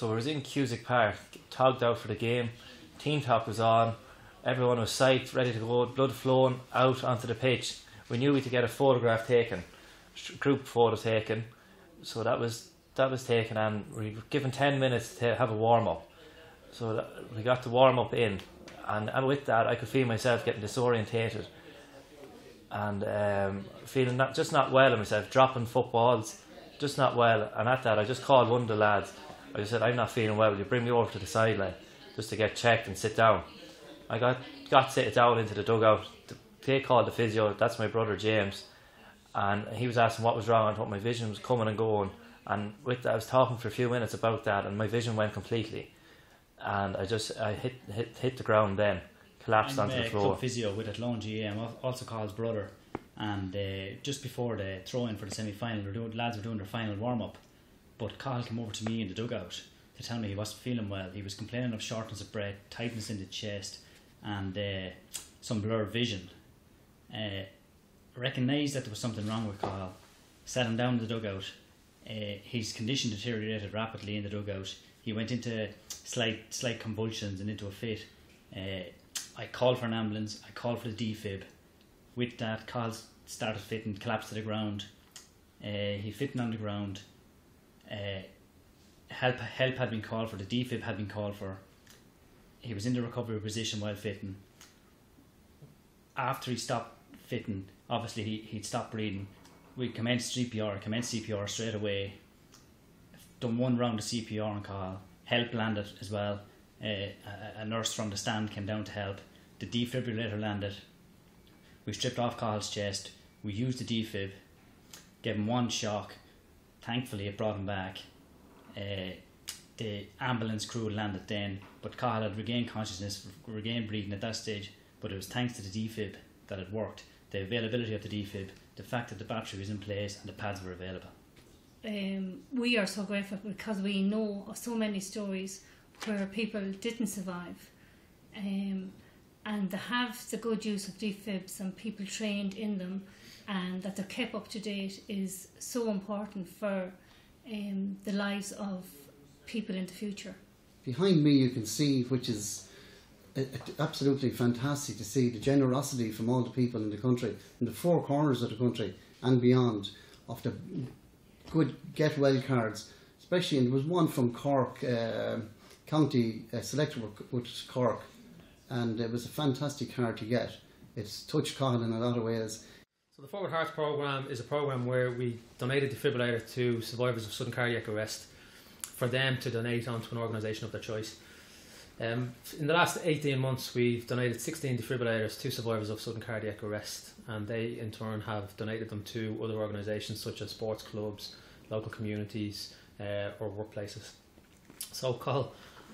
So we was in Cusack Park, togged out for the game, team talk was on, everyone was psyched, ready to go, blood flowing out onto the pitch. We knew we could get a photograph taken, group photo taken, so that was taken, and we were given 10 minutes to have a warm-up. So that we got the warm-up in, and with that I could feel myself getting disorientated and feeling just not well in myself, dropping footballs, just not well. And at that I just called one of the lads. I just said, I'm not feeling well, will you bring me over to the sideline just to get checked and sit down. I got sit down into the dugout. They called the physio, that's my brother James, and he was asking what was wrong and what my vision was coming and going. And with that, I was talking for a few minutes about that, and my vision went completely. And I hit the ground then, collapsed onto the floor. Club physio with Athlone GM, also Carl's brother, and just before the throw-in for the semi-final, lads were doing their final warm-up, but Carl came over to me in the dugout to tell me he wasn't feeling well. He was complaining of shortness of breath, tightness in the chest, and some blurred vision. Recognised that there was something wrong with Carl, sat him down in the dugout. His condition deteriorated rapidly in the dugout. He went into slight convulsions and into a fit. I called for an ambulance, I called for the defib. With that, Carl started fitting, collapsed to the ground. He fitting on the ground. Help had been called for, the defib had been called for. He was in the recovery position while fitting. After he stopped fitting, obviously he'd stopped breathing. We commenced CPR straight away. Done one round of CPR on Carl. Help landed as well. A nurse from the stand came down to help. The defibrillator landed. We stripped off Carl's chest. We used the defib. Gave him one shock. Thankfully, it brought him back. The ambulance crew landed then, but Carl had regained consciousness, regained breathing at that stage. But it was thanks to the defib that it worked. The availability of the defib, the fact that the battery was in place and the pads were available. We are so grateful because we know of so many stories where people didn't survive. And they have the good use of defibs and people trained in them, and that they're kept up to date is so important for the lives of people in the future. Behind me you can see, which is absolutely fantastic to see, the generosity from all the people in the country, in the four corners of the country and beyond, of the good get well cards, especially. And there was one from Cork County, selected with Cork, and it was a fantastic card to get. It's touched Carl in a lot of ways. So the Forward Hearts Programme is a programme where we donate a defibrillator to survivors of sudden cardiac arrest for them to donate onto an organisation of their choice. In the last 18 months we've donated 16 defibrillators to survivors of sudden cardiac arrest, and they in turn have donated them to other organisations such as sports clubs, local communities or workplaces. So Carl,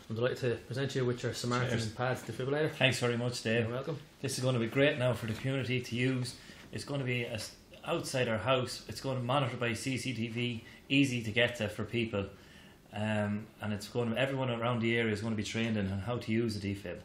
I'm delighted to present you with your Samaritan Pad defibrillator. Thanks very much, Dave. You're welcome. This is going to be great now for the community to use. It's going to be outside our house, it's going to be monitored by CCTV, easy to get to for people. And it's going to, everyone around the area is going to be trained in how to use a defib.